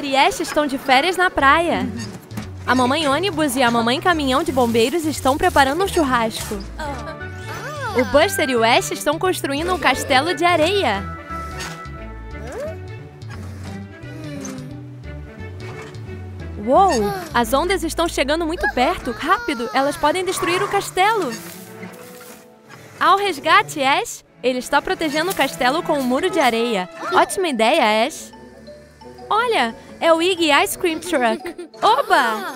Peter e Ash estão de férias na praia. A mamãe ônibus e a mamãe caminhão de bombeiros estão preparando um churrasco. O Buster e o Ash estão construindo um castelo de areia. Uou! As ondas estão chegando muito perto. Rápido! Elas podem destruir o castelo. Ao resgate, Ash! Ele está protegendo o castelo com um muro de areia. Ótima ideia, Ash! Olha! É o Iggy Ice Cream Truck! Oba!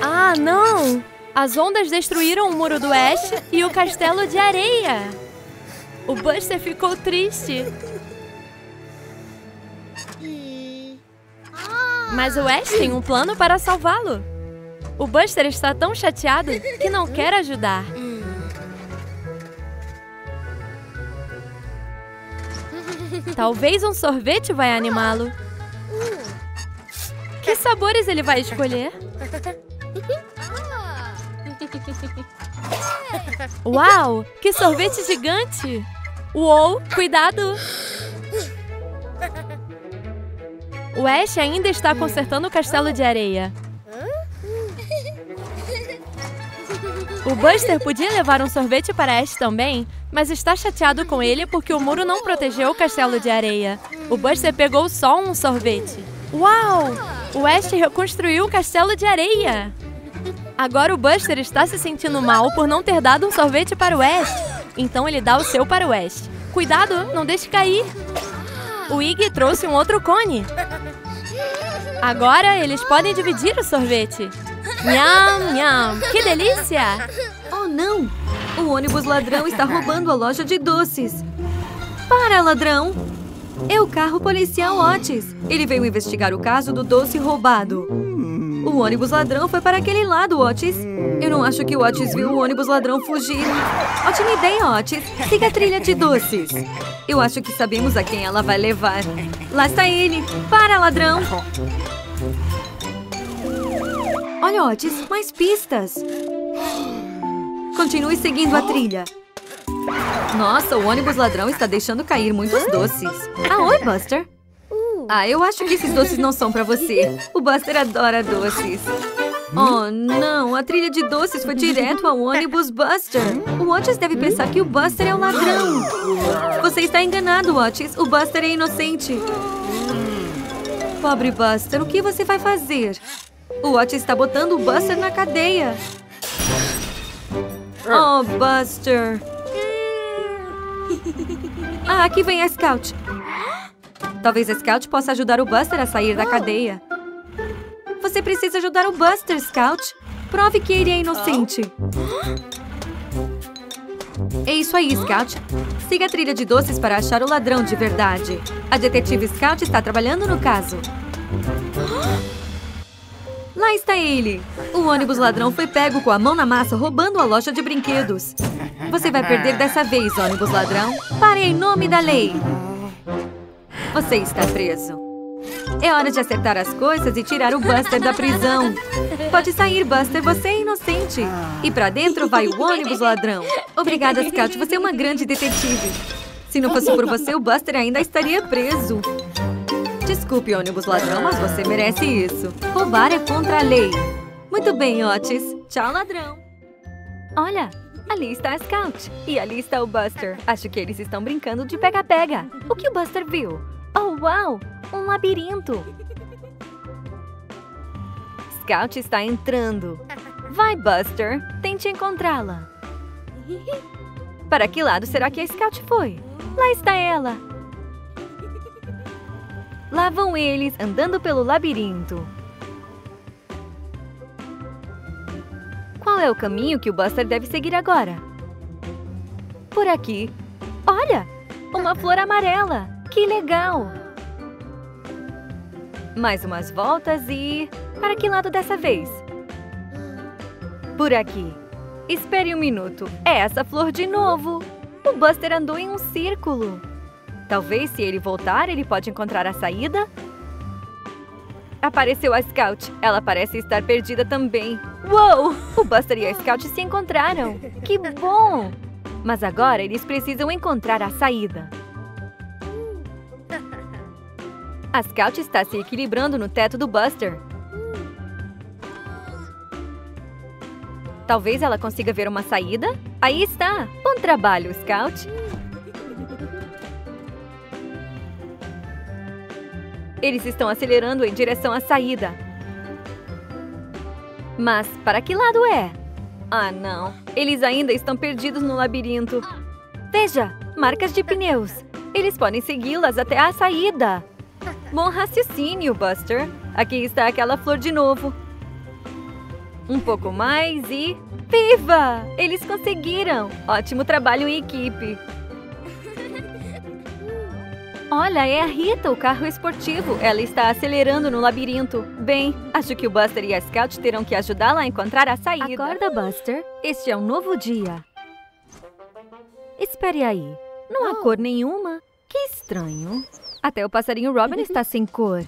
Ah, não! As ondas destruíram o muro do Ash e o castelo de areia! O Buster ficou triste! Mas o Ash tem um plano para salvá-lo! O Buster está tão chateado que não quer ajudar! Talvez um sorvete vai animá-lo. Que sabores ele vai escolher? Uau! Que sorvete gigante! Uou! Cuidado! O Ash ainda está consertando o castelo de areia. O Buster podia levar um sorvete para Ash também, mas está chateado com ele porque o muro não protegeu o castelo de areia. O Buster pegou só um sorvete. Uau! O Ash reconstruiu o castelo de areia! Agora o Buster está se sentindo mal por não ter dado um sorvete para o Ash. Então ele dá o seu para o Ash. Cuidado, não deixe cair! O Iggy trouxe um outro cone. Agora eles podem dividir o sorvete. Nham, nham! Que delícia! Oh, não! O ônibus ladrão está roubando a loja de doces. Para, ladrão! É o carro policial Otis. Ele veio investigar o caso do doce roubado. O ônibus ladrão foi para aquele lado, Otis. Eu não acho que o Otis viu o ônibus ladrão fugir. Ótima ideia, Otis. Siga a trilha de doces. Eu acho que sabemos a quem ela vai levar. Lá está ele. Para, ladrão! Olha, Otis, mais pistas. Continue seguindo a trilha. Nossa, o ônibus ladrão está deixando cair muitos doces. Ah, oi, Buster. Ah, eu acho que esses doces não são para você. O Buster adora doces. Oh, não, a trilha de doces foi direto ao ônibus Buster. O Otis deve pensar que o Buster é um ladrão. Você está enganado, Otis. O Buster é inocente. Pobre Buster, o que você vai fazer? O Otis está botando o Buster na cadeia. Oh, Buster. Ah, aqui vem a Scout. Talvez a Scout possa ajudar o Buster a sair da cadeia. Você precisa ajudar o Buster, Scout. Prove que ele é inocente. É isso aí, Scout. Siga a trilha de doces para achar o ladrão de verdade. A detetive Scout está trabalhando no caso. Lá está ele! O ônibus ladrão foi pego com a mão na massa roubando a loja de brinquedos. Você vai perder dessa vez, ônibus ladrão. Pare em nome da lei! Você está preso. É hora de acertar as coisas e tirar o Buster da prisão. Pode sair, Buster, você é inocente. E pra dentro vai o ônibus ladrão. Obrigada, Scout, você é uma grande detetive. Se não fosse por você, o Buster ainda estaria preso. Desculpe, ônibus ladrão, mas você merece isso. Roubar é contra a lei. Muito bem, Otis. Tchau, ladrão. Olha, ali está a Scout. E ali está o Buster. Acho que eles estão brincando de pega-pega. O que o Buster viu? Oh, uau! Um labirinto. Scout está entrando. Vai, Buster. Tente encontrá-la. Para que lado será que a Scout foi? Lá está ela. Lá vão eles, andando pelo labirinto. Qual é o caminho que o Buster deve seguir agora? Por aqui. Olha! Uma flor amarela! Que legal! Mais umas voltas e... Para que lado dessa vez? Por aqui. Espere um minuto. É essa flor de novo! O Buster andou em um círculo. Talvez, se ele voltar, ele pode encontrar a saída? Apareceu a Scout. Ela parece estar perdida também. Uou! O Buster e a Scout se encontraram. Que bom! Mas agora eles precisam encontrar a saída. A Scout está se equilibrando no teto do Buster. Talvez ela consiga ver uma saída? Aí está! Bom trabalho, Scout! Eles estão acelerando em direção à saída. Mas para que lado é? Ah, não. Eles ainda estão perdidos no labirinto. Veja! Marcas de pneus. Eles podem segui-las até a saída. Bom raciocínio, Buster. Aqui está aquela flor de novo. Um pouco mais e... Viva! Eles conseguiram! Ótimo trabalho em equipe. Olha, é a Rita, o carro esportivo. Ela está acelerando no labirinto. Bem, acho que o Buster e a Scout terão que ajudá-la a encontrar a saída. Acorda, Buster. Este é um novo dia. Espere aí. Não há cor nenhuma. Que estranho. Até o passarinho Robin está sem cor.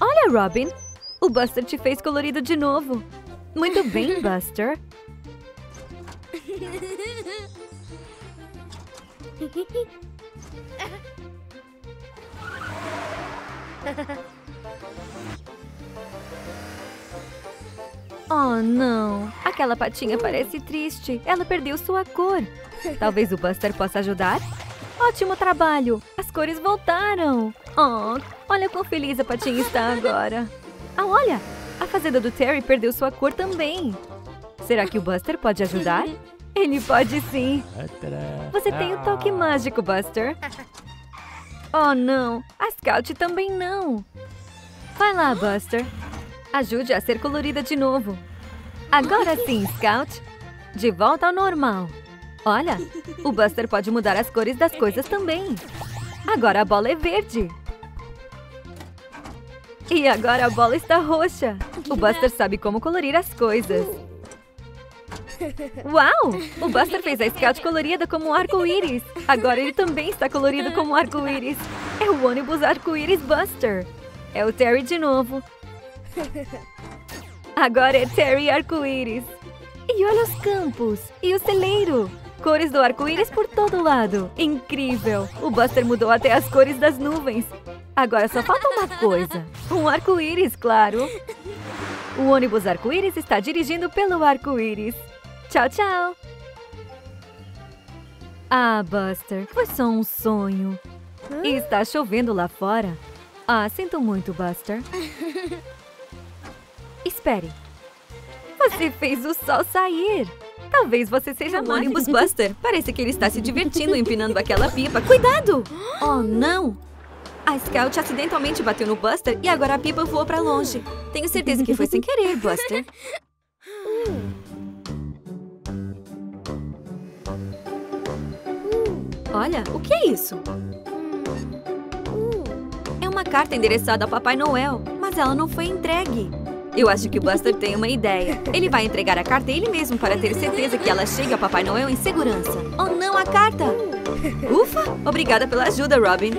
Olha, Robin. O Buster te fez colorido de novo. Muito bem, Buster. Oh, não! Aquela patinha parece triste. Ela perdeu sua cor. Talvez o Buster possa ajudar? Ótimo trabalho! As cores voltaram! Oh, olha quão feliz a patinha está agora! Ah, olha! A fazenda do Terry perdeu sua cor também! Será que o Buster pode ajudar? Ele pode sim! Você tem o toque mágico, Buster! Oh, não! A Scout também não! Vai lá, Buster! Ajude a ser colorida de novo! Agora sim, Scout! De volta ao normal! Olha! O Buster pode mudar as cores das coisas também! Agora a bola é verde! E agora a bola está roxa! O Buster sabe como colorir as coisas! Uau! O Buster fez a Scout colorida como um arco-íris! Agora ele também está colorido como um arco-íris! É o ônibus arco-íris Buster! É o Terry de novo! Agora é Terry arco-íris! E olha os campos! E o celeiro! Cores do arco-íris por todo lado! Incrível! O Buster mudou até as cores das nuvens! Agora só falta uma coisa! Um arco-íris, claro! O ônibus arco-íris está dirigindo pelo arco-íris! Tchau, tchau! Ah, Buster, foi só um sonho. E está chovendo lá fora. Ah, sinto muito, Buster. Espere. Você fez o sol sair. Talvez você seja um ônibus Buster. Parece que ele está se divertindo empinando aquela pipa. Cuidado! Oh, não! A Scout acidentalmente bateu no Buster e agora a pipa voou para longe. Tenho certeza que foi sem querer, Buster. Olha, o que é isso? É uma carta endereçada ao Papai Noel, mas ela não foi entregue. Eu acho que o Buster tem uma ideia. Ele vai entregar a carta ele mesmo para ter certeza que ela chega ao Papai Noel em segurança. Oh não, a carta! Ufa! Obrigada pela ajuda, Robin.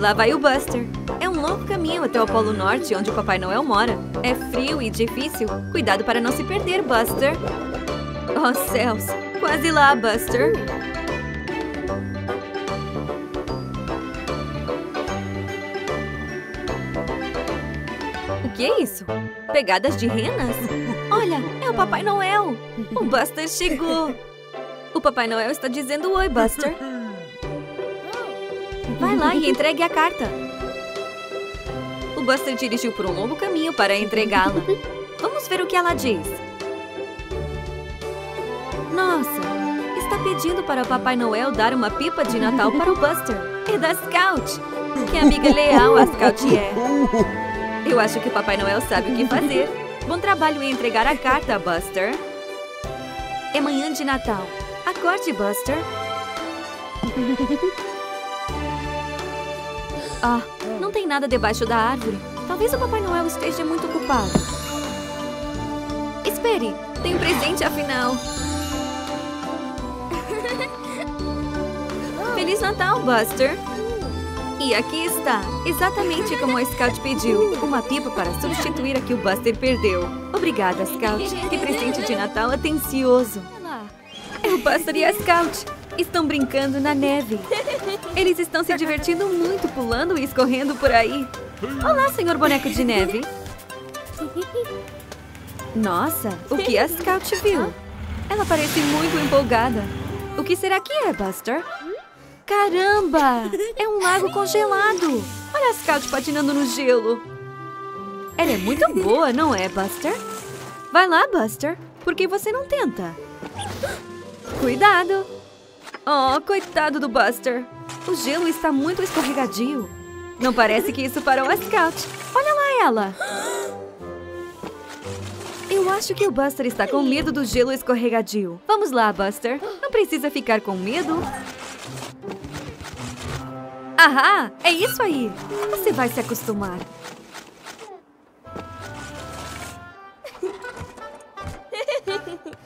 Lá vai o Buster. É um longo caminho até o Polo Norte, onde o Papai Noel mora. É frio e difícil. Cuidado para não se perder, Buster. Oh, céus! Quase lá, Buster. Que é isso? Pegadas de renas? Olha, é o Papai Noel! O Buster chegou! O Papai Noel está dizendo oi, Buster! Vai lá e entregue a carta! O Buster dirigiu por um longo caminho para entregá-la. Vamos ver o que ela diz. Nossa! Está pedindo para o Papai Noel dar uma pipa de Natal para o Buster! É da Scout! Que amiga leal a Scout é! Eu acho que o Papai Noel sabe o que fazer. Bom trabalho em entregar a carta, Buster. É manhã de Natal. Acorde, Buster. Ah, não tem nada debaixo da árvore. Talvez o Papai Noel esteja muito ocupado. Espere, tem um presente afinal. Feliz Natal, Buster. E aqui está, exatamente como a Scout pediu, uma pipa para substituir a que o Buster perdeu. Obrigada, Scout. Que presente de Natal atencioso. Eu passaria a Scout. Estão brincando na neve. Eles estão se divertindo muito pulando e escorrendo por aí. Olá, senhor boneco de neve. Nossa, o que a Scout viu? Ela parece muito empolgada. O que será que é, Buster? Caramba! É um lago congelado! Olha a Scout patinando no gelo! Ela é muito boa, não é, Buster? Vai lá, Buster! Por que você não tenta? Cuidado! Oh, coitado do Buster! O gelo está muito escorregadio. Não parece que isso parou a Scout. Olha lá ela! Eu acho que o Buster está com medo do gelo escorregadio. Vamos lá, Buster! Não precisa ficar com medo! Ahá! É isso aí! Você vai se acostumar.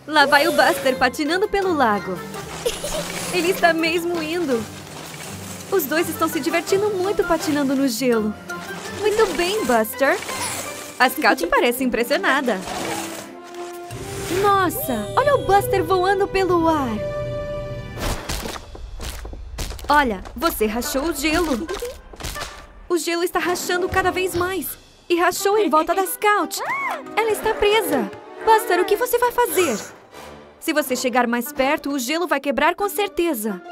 Lá vai o Buster patinando pelo lago. Ele está mesmo indo. Os dois estão se divertindo muito patinando no gelo. Muito bem, Buster. A Scout parece impressionada. Nossa! Olha o Buster voando pelo ar. Olha, você rachou o gelo. O gelo está rachando cada vez mais. E rachou em volta da Scout. Ela está presa. Buster, o que você vai fazer? Se você chegar mais perto, o gelo vai quebrar com certeza.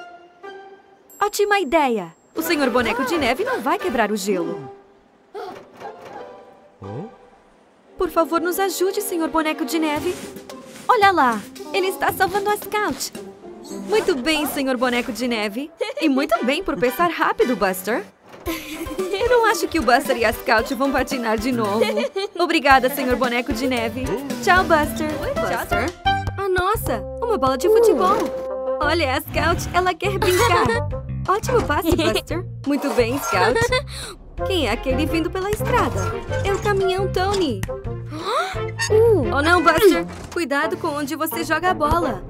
Ótima ideia. O senhor boneco de neve não vai quebrar o gelo. Por favor, nos ajude, senhor boneco de neve. Olha lá, ele está salvando a Scout. Muito bem, senhor boneco de neve. E muito bem por pensar rápido, Buster. Eu não acho que o Buster e a Scout vão patinar de novo. Obrigada, senhor boneco de neve. Tchau, Buster. Oi, Buster. Ah, nossa, uma bola de futebol. Olha, a Scout, ela quer brincar. Ótimo passe, Buster. Muito bem, Scout. Quem é aquele vindo pela estrada? É o caminhão Tony. Oh, não, Buster. Cuidado com onde você joga a bola.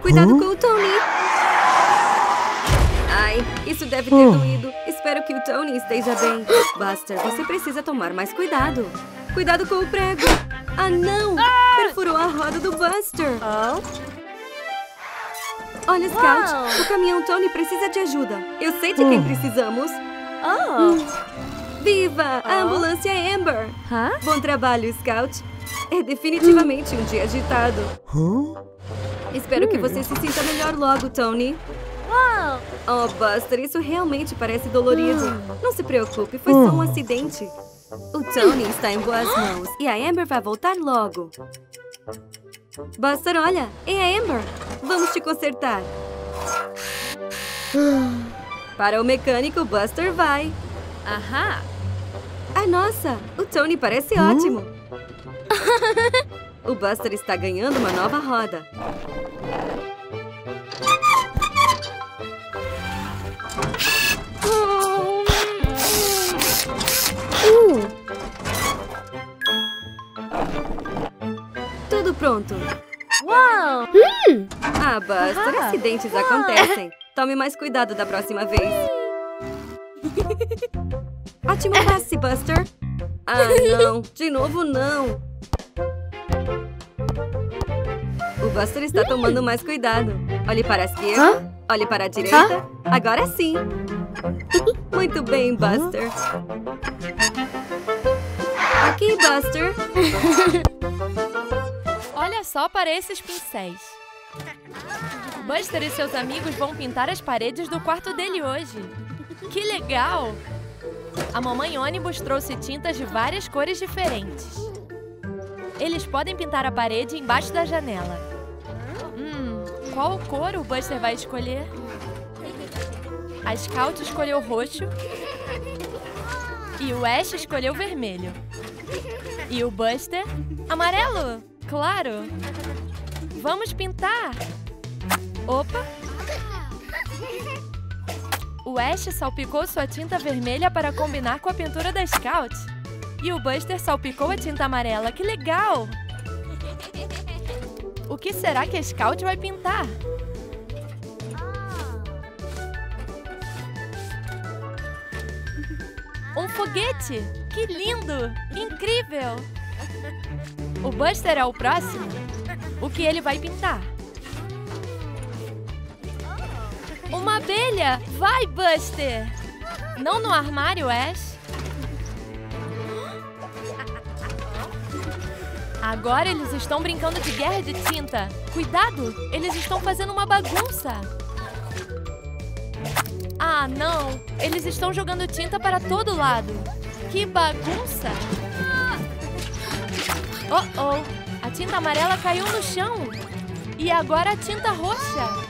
Cuidado com o Tony! Ai, isso deve ter doído. Espero que o Tony esteja bem. Buster, você precisa tomar mais cuidado. Cuidado com o prego. Ah, não! Perfurou a roda do Buster. Olha, Scout, o caminhão Tony precisa de ajuda. Eu sei de quem precisamos. Viva! A ambulância Amber! Bom trabalho, Scout. É definitivamente um dia agitado. Espero que você se sinta melhor logo, Tony. Oh, Buster, isso realmente parece dolorido. Não se preocupe, foi só um acidente. O Tony está em boas mãos e a Amber vai voltar logo. Buster, olha, é a Amber. Vamos te consertar. Para o mecânico, Buster vai. Ah, nossa, o Tony parece ótimo. O Buster está ganhando uma nova roda. Tudo pronto. Ah, Buster, acidentes acontecem. Tome mais cuidado da próxima vez. Ótimo passe, Buster. Ah, não. De novo, não. O Buster está tomando mais cuidado. Olhe para a esquerda, olhe para a direita. Agora sim. Muito bem, Buster. Aqui, Buster. Olha só para esses pincéis. Buster e seus amigos vão pintar as paredes do quarto dele hoje. Que legal! A mamãe ônibus trouxe tintas de várias cores diferentes. Eles podem pintar a parede embaixo da janela. Qual cor o Buster vai escolher? A Scout escolheu roxo. E o Ash escolheu vermelho. E o Buster? Amarelo! Claro! Vamos pintar! Opa! O Ash salpicou sua tinta vermelha para combinar com a pintura da Scout. E o Buster salpicou a tinta amarela. Que legal! O que será que a Scout vai pintar? Um foguete! Que lindo! Incrível! O Buster é o próximo? O que ele vai pintar? Uma abelha! Vai, Buster! Não no armário, Ash. Agora eles estão brincando de guerra de tinta. Cuidado! Eles estão fazendo uma bagunça. Ah, não! Eles estão jogando tinta para todo lado. Que bagunça! Oh! A tinta amarela caiu no chão. E agora a tinta roxa.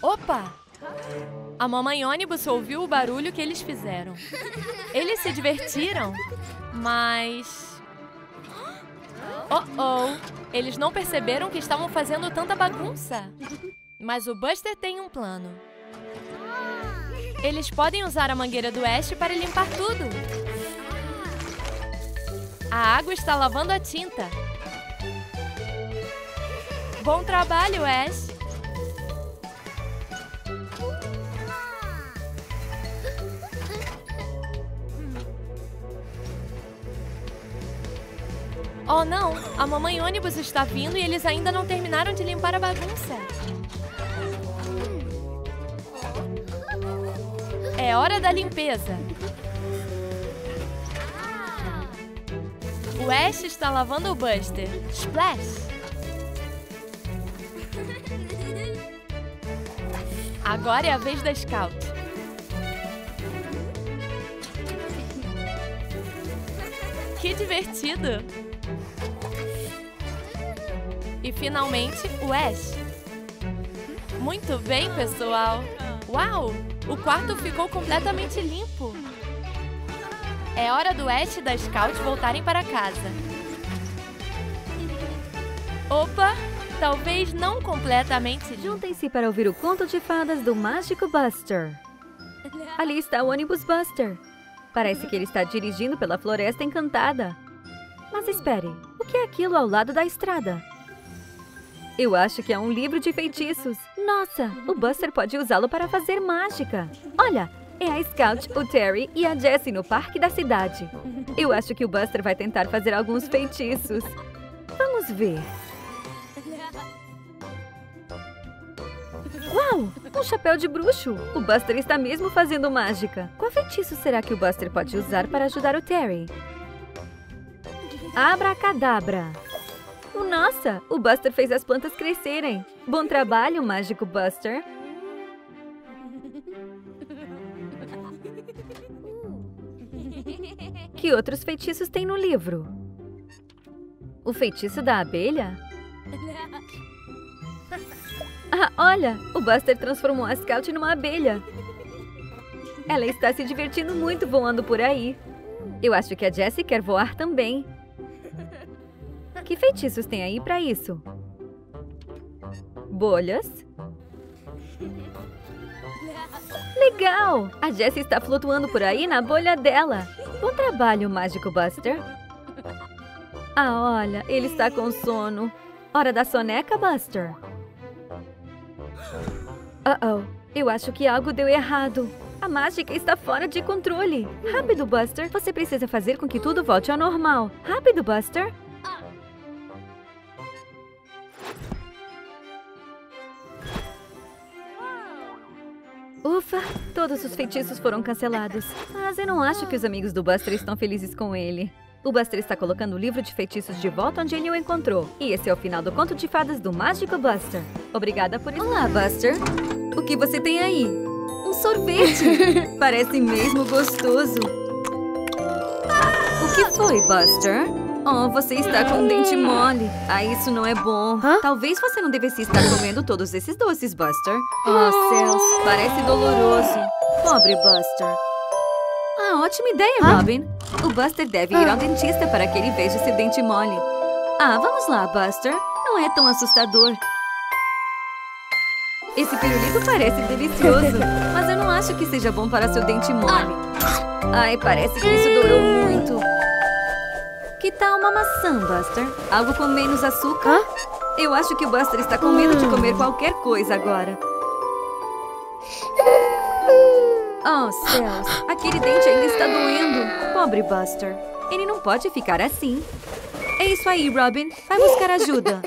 Opa! A mamãe ônibus ouviu o barulho que eles fizeram. Eles se divertiram, mas... Eles não perceberam que estavam fazendo tanta bagunça. Mas o Buster tem um plano. Eles podem usar a mangueira do Ash para limpar tudo. A água está lavando a tinta. Bom trabalho, Ash. Oh, não! A mamãe ônibus está vindo e eles ainda não terminaram de limpar a bagunça. É hora da limpeza. O Ash está lavando o Buster. Splash! Agora é a vez da Scout. Que divertido! E, finalmente, o Ash. Muito bem, pessoal! Uau! O quarto ficou completamente limpo. É hora do Ash e da Scout voltarem para casa. Opa! Talvez não completamente limpo. Juntem-se para ouvir o conto de fadas do Mágico Buster. Ali está o ônibus Buster. Parece que ele está dirigindo pela Floresta Encantada. Mas espere, o que é aquilo ao lado da estrada? Eu acho que é um livro de feitiços. Nossa, o Buster pode usá-lo para fazer mágica. Olha, é a Scout, o Terry e a Jessie no parque da cidade. Eu acho que o Buster vai tentar fazer alguns feitiços. Vamos ver. Uau, um chapéu de bruxo. O Buster está mesmo fazendo mágica. Qual feitiço será que o Buster pode usar para ajudar o Terry? Abracadabra. Nossa, o Buster fez as plantas crescerem. Bom trabalho, Mágico Buster. Que outros feitiços tem no livro? O feitiço da abelha? Ah, olha, o Buster transformou a Scout numa abelha. Ela está se divertindo muito voando por aí. Eu acho que a Jessie quer voar também. Que feitiços tem aí para isso? Bolhas? Legal! A Jessie está flutuando por aí na bolha dela. Bom trabalho, Mágico Buster. Ah, olha, ele está com sono. Hora da soneca, Buster. Eu acho que algo deu errado. A mágica está fora de controle. Rápido, Buster. Você precisa fazer com que tudo volte ao normal. Rápido, Buster. Ufa, todos os feitiços foram cancelados. Mas eu não acho que os amigos do Buster estão felizes com ele. O Buster está colocando o livro de feitiços de volta onde ele o encontrou. E esse é o final do conto de fadas do Mágico Buster. Obrigada por... Olá, Buster. O que você tem aí? Um sorvete. Parece mesmo gostoso. O que foi, Buster? Oh, você está com um dente mole. Ah, isso não é bom. Talvez você não devesse estar comendo todos esses doces, Buster. Oh, céus. Parece doloroso. Pobre Buster. Ah, ótima ideia, Robin. O Buster deve ir ao dentista para que ele veja esse dente mole. Ah, vamos lá, Buster. Não é tão assustador. Esse pirulito parece delicioso. Mas eu não acho que seja bom para seu dente mole. Ai, parece que isso doeu muito. Que tal uma maçã, Buster? Algo com menos açúcar? Eu acho que o Buster está com medo de comer qualquer coisa agora. Oh, céus! Aquele dente ainda está doendo. Pobre Buster. Ele não pode ficar assim. É isso aí, Robin. Vai buscar ajuda.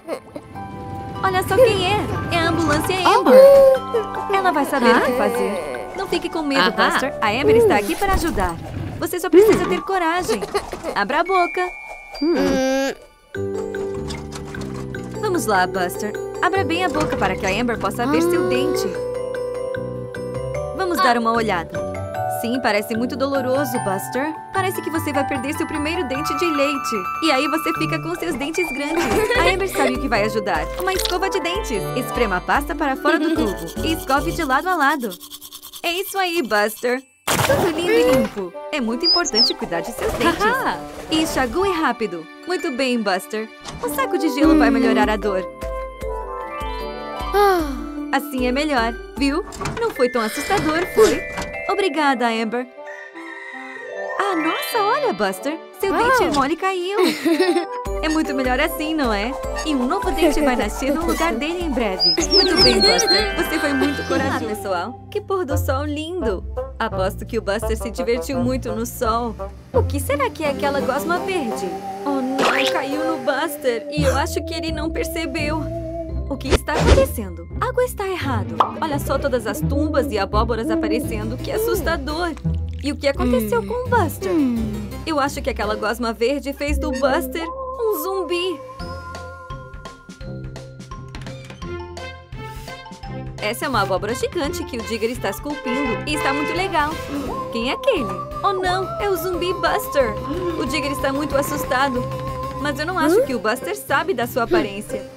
Olha só quem é. É a ambulância Amber. Ela vai saber o que fazer. Não fique com medo, Buster. A Amber está aqui para ajudar. Você só precisa ter coragem. Abra a boca. Vamos lá, Buster. Abra bem a boca para que a Amber possa ver seu dente. Vamos dar uma olhada. Sim, parece muito doloroso, Buster. Parece que você vai perder seu primeiro dente de leite. E aí você fica com seus dentes grandes. A Amber sabe o que vai ajudar. Uma escova de dentes. Esprema a pasta para fora do tubo e escove de lado a lado. É isso aí, Buster. Tudo lindo e limpo. É muito importante cuidar de seus dentes. E enxague rápido. Muito bem, Buster. Um saco de gelo vai melhorar a dor. Assim é melhor, viu? Não foi tão assustador, foi? Obrigada, Amber. Ah, nossa, olha, Buster. Seu dente é mole e caiu. É muito melhor assim, não é? E um novo dente vai nascer no lugar dele em breve. Muito bem, Buster. Você foi muito corajoso, pessoal. Que pôr do sol lindo. Aposto que o Buster se divertiu muito no sol. O que será que é aquela gosma verde? Oh, não, caiu no Buster. E eu acho que ele não percebeu. O que está acontecendo? Algo está errado. Olha só todas as tumbas e abóboras aparecendo. Que assustador. E o que aconteceu com o Buster? Eu acho que aquela gosma verde fez do Buster um zumbi. Essa é uma abóbora gigante que o Digger está esculpindo e está muito legal. Quem é aquele? Oh não, é o zumbi Buster. O Digger está muito assustado. Mas eu não acho que o Buster sabe da sua aparência.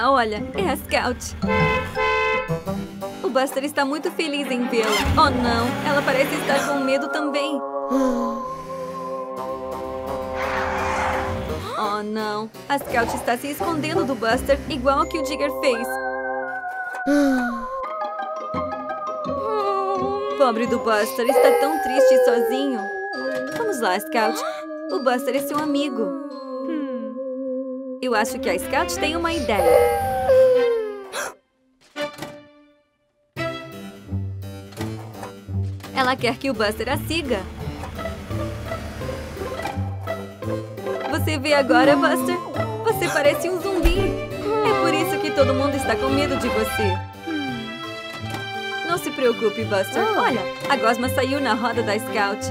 Ah, olha, é a Scout. O Buster está muito feliz em vê-la. Oh, não. Ela parece estar com medo também. Oh, não. A Scout está se escondendo do Buster, igual que o Digger fez. Pobre do Buster. Está tão triste e sozinho. Vamos lá, Scout. O Buster é seu amigo. Eu acho que a Scout tem uma ideia. Ela quer que o Buster a siga. Você vê agora, Buster? Você parece um zumbi. É por isso que todo mundo está com medo de você. Não se preocupe, Buster. Olha, a gosma saiu na roda da Scout.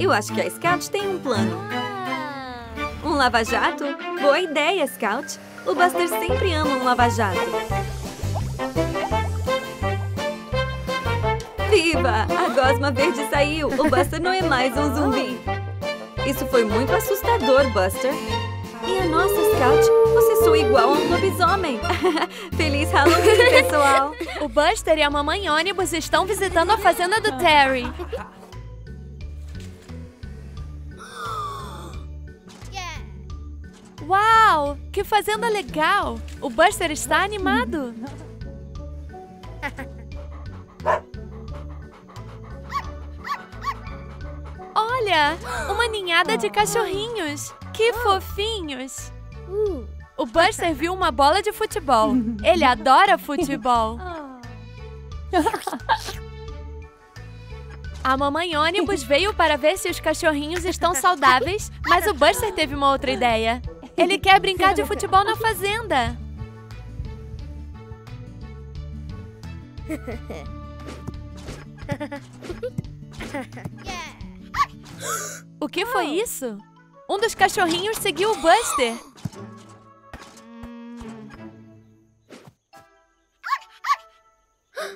Eu acho que a Scout tem um plano. Um lava-jato? Boa ideia, Scout! O Buster sempre ama um lava-jato. Viva! A gosma verde saiu! O Buster não é mais um zumbi. Isso foi muito assustador, Buster. E a nossa, Scout, você soa igual a um lobisomem. Feliz Halloween, pessoal! O Buster e a mamãe ônibus estão visitando a fazenda do Terry. Uau! Que fazenda legal! O Buster está animado! Olha! Uma ninhada de cachorrinhos! Que fofinhos! O Buster viu uma bola de futebol. Ele adora futebol! A mamãe ônibus veio para ver se os cachorrinhos estão saudáveis, mas o Buster teve uma outra ideia. Ele quer brincar de futebol na fazenda. O que foi isso? Um dos cachorrinhos seguiu o Buster.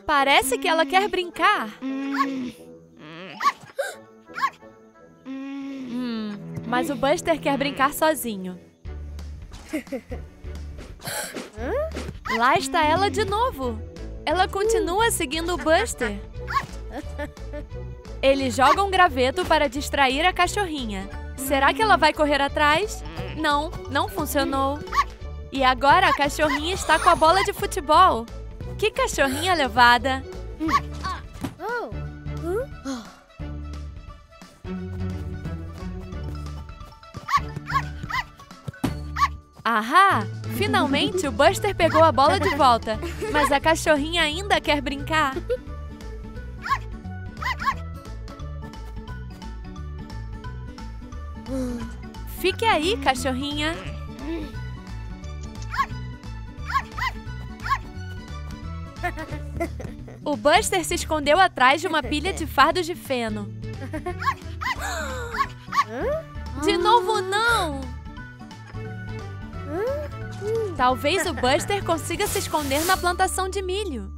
Parece que ela quer brincar. Mas o Buster quer brincar sozinho. Lá está ela de novo. Ela continua seguindo o Buster. Ele joga um graveto para distrair a cachorrinha. Será que ela vai correr atrás? Não, não funcionou. E agora a cachorrinha está com a bola de futebol. Que cachorrinha levada! Ahá! Finalmente o Buster pegou a bola de volta, mas a cachorrinha ainda quer brincar. Fique aí, cachorrinha. O Buster se escondeu atrás de uma pilha de fardos de feno. De novo, não! Talvez o Buster consiga se esconder na plantação de milho.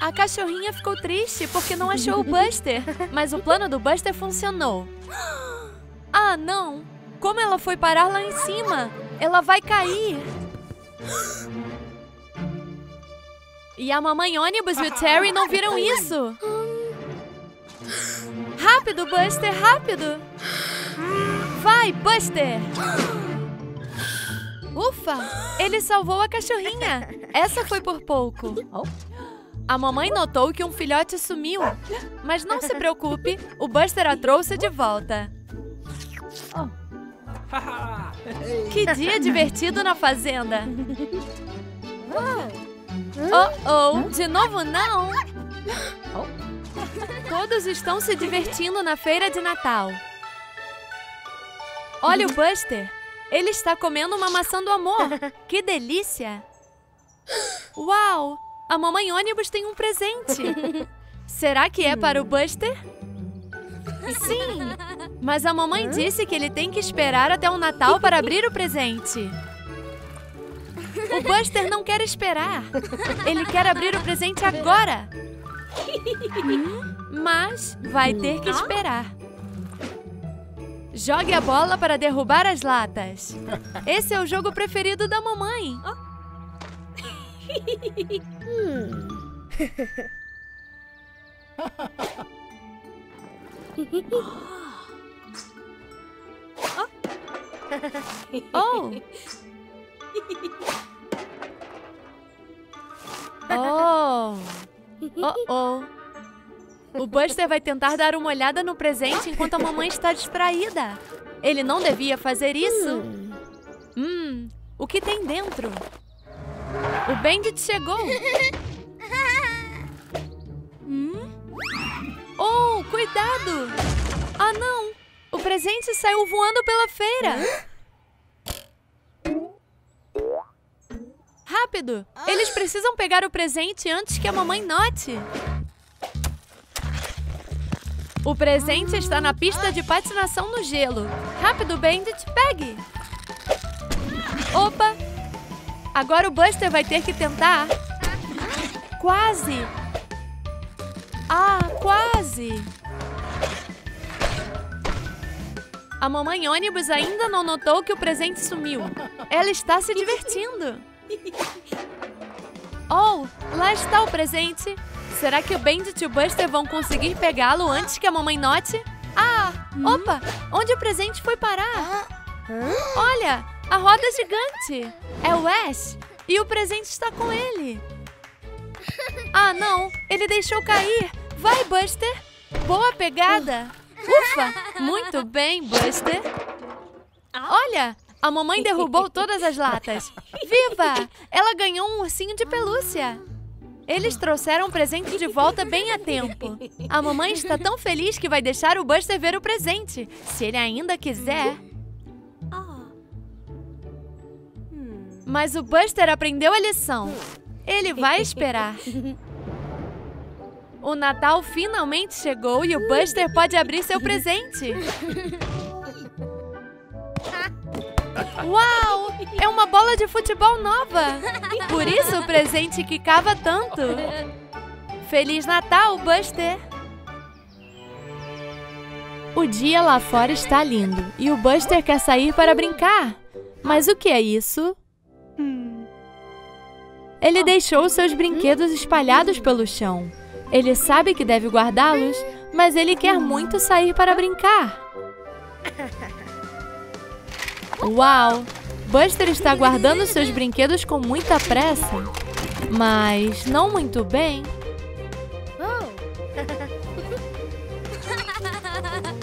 A cachorrinha ficou triste porque não achou o Buster, mas o plano do Buster funcionou. Ah, não! Como ela foi parar lá em cima? Ela vai cair! E a mamãe ônibus e o Terry não viram isso! Rápido, Buster! Rápido! Vai, Buster! Ufa! Ele salvou a cachorrinha! Essa foi por pouco! A mamãe notou que um filhote sumiu. Mas não se preocupe, o Buster a trouxe de volta. Que dia divertido na fazenda! Oh, oh! De novo não! Todos estão se divertindo na feira de Natal. Olha o Buster! Ele está comendo uma maçã do amor! Que delícia! Uau! A mamãe ônibus tem um presente! Será que é para o Buster? Sim! Mas a mamãe disse que ele tem que esperar até o Natal para abrir o presente. O Buster não quer esperar. Ele quer abrir o presente agora. Mas vai ter que esperar. Jogue a bola para derrubar as latas. Esse é o jogo preferido da mamãe. Oh! O Buster vai tentar dar uma olhada no presente enquanto a mamãe está distraída. Ele não devia fazer isso. O que tem dentro? O Bandit chegou. Oh, cuidado! Ah, não! O presente saiu voando pela feira. Rápido! Eles precisam pegar o presente antes que a mamãe note. O presente está na pista de patinação no gelo. Rápido, Bandit, pegue! Opa! Agora o Buster vai ter que tentar. Quase! Ah, quase! A mamãe ônibus ainda não notou que o presente sumiu. Ela está se divertindo. Oh, lá está o presente. Será que o Bandit e o Buster vão conseguir pegá-lo antes que a mamãe note? Ah, opa, onde o presente foi parar? Olha, a roda gigante. É o Ash e o presente está com ele. Ah, não, ele deixou cair. Vai, Buster. Boa pegada. Ufa, muito bem, Buster. Olha, a mamãe derrubou todas as latas. Viva! Ela ganhou um ursinho de pelúcia. Eles trouxeram o presente de volta bem a tempo. A mamãe está tão feliz que vai deixar o Buster ver o presente, se ele ainda quiser. Mas o Buster aprendeu a lição. Ele vai esperar. O Natal finalmente chegou e o Buster pode abrir seu presente. Uau! É uma bola de futebol nova! Por isso o presente quicava tanto! Feliz Natal, Buster! O dia lá fora está lindo e o Buster quer sair para brincar. Mas o que é isso? Ele deixou seus brinquedos espalhados pelo chão. Ele sabe que deve guardá-los, mas ele quer muito sair para brincar. Uau! Buster está guardando seus brinquedos com muita pressa, mas não muito bem.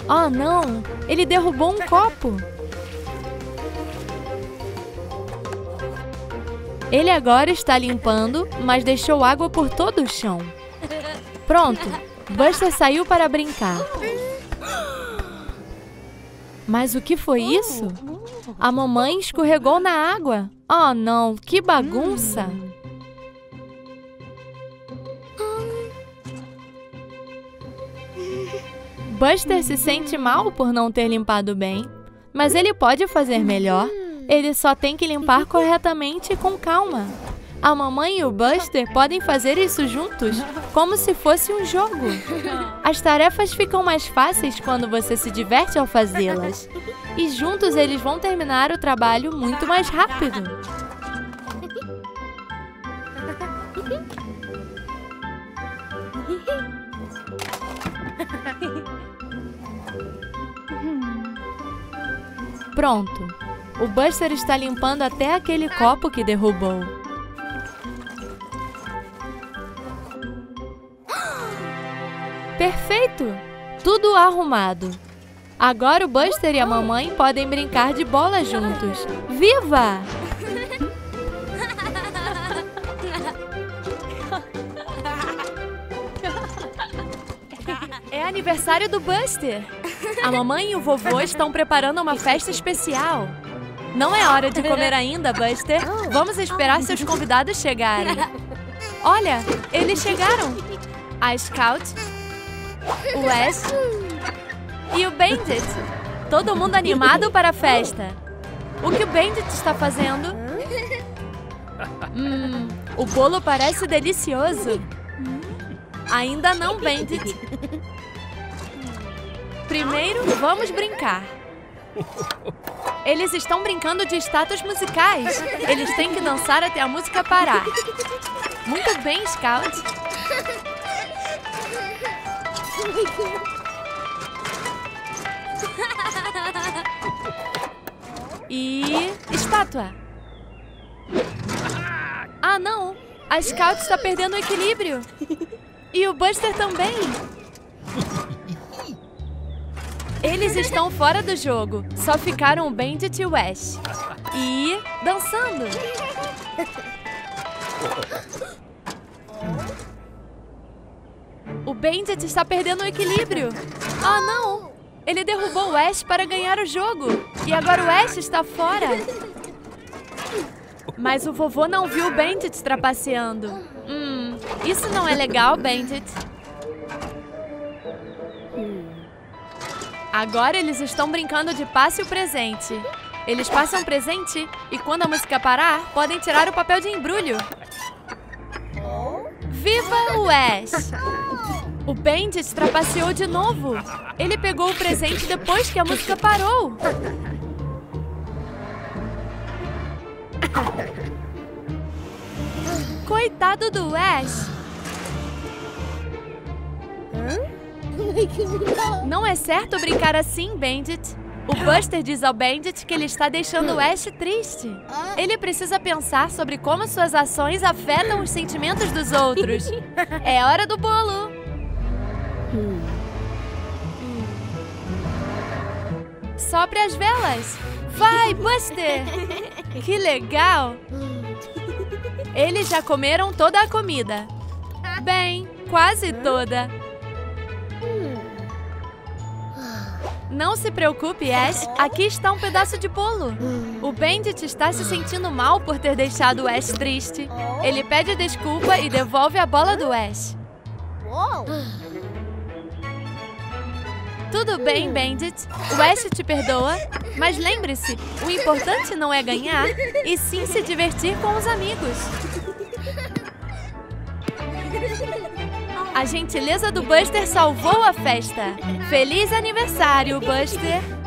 Oh, não! Ele derrubou um copo. Ele agora está limpando, mas deixou água por todo o chão. Pronto! Buster saiu para brincar. Mas o que foi isso? A mamãe escorregou na água. Oh, não! Que bagunça! Buster se sente mal por não ter limpado bem, mas ele pode fazer melhor. Ele só tem que limpar corretamente e com calma. A mamãe e o Buster podem fazer isso juntos, como se fosse um jogo. As tarefas ficam mais fáceis quando você se diverte ao fazê-las. E juntos eles vão terminar o trabalho muito mais rápido. Pronto. O Buster está limpando até aquele copo que derrubou. Perfeito! Tudo arrumado. Agora o Buster e a mamãe podem brincar de bola juntos. Viva! É aniversário do Buster! A mamãe e o vovô estão preparando uma festa especial. Não é hora de comer ainda, Buster. Vamos esperar seus convidados chegarem. Olha, eles chegaram. A Scout, o Wes e o Bandit. Todo mundo animado para a festa. O que o Bandit está fazendo? O bolo parece delicioso. Ainda não, Bandit. Primeiro, vamos brincar. Eles estão brincando de status musicais. Eles têm que dançar até a música parar. Muito bem, Scout. E... estátua. Ah, não. A Scout está perdendo o equilíbrio. E o Buster também. Eles estão fora do jogo. Só ficaram o Bandit e o Ash. E... dançando. O Bandit está perdendo o equilíbrio. Ah, não! Ele derrubou o Ash para ganhar o jogo. E agora o Ash está fora. Mas o vovô não viu o Bandit trapaceando. Isso não é legal, Bandit. Agora eles estão brincando de passe o presente. Eles passam presente e quando a música parar, podem tirar o papel de embrulho. Viva o Ash! O Bandit trapaceou de novo. Ele pegou o presente depois que a música parou. Coitado do Ash! Não é certo brincar assim, Bandit. O Buster diz ao Bandit que ele está deixando o Ash triste. Ele precisa pensar sobre como suas ações afetam os sentimentos dos outros. É hora do bolo! Sopre as velas! Vai, Buster! Que legal! Eles já comeram toda a comida. Bem, quase toda. Não se preocupe, Ash. Aqui está um pedaço de bolo. O Bandit está se sentindo mal por ter deixado o Ash triste. Ele pede desculpa e devolve a bola do Ash. Tudo bem, Bandit. O Ash te perdoa. Mas lembre-se, o importante não é ganhar, e sim se divertir com os amigos. A gentileza do Buster salvou a festa. Feliz aniversário, Buster!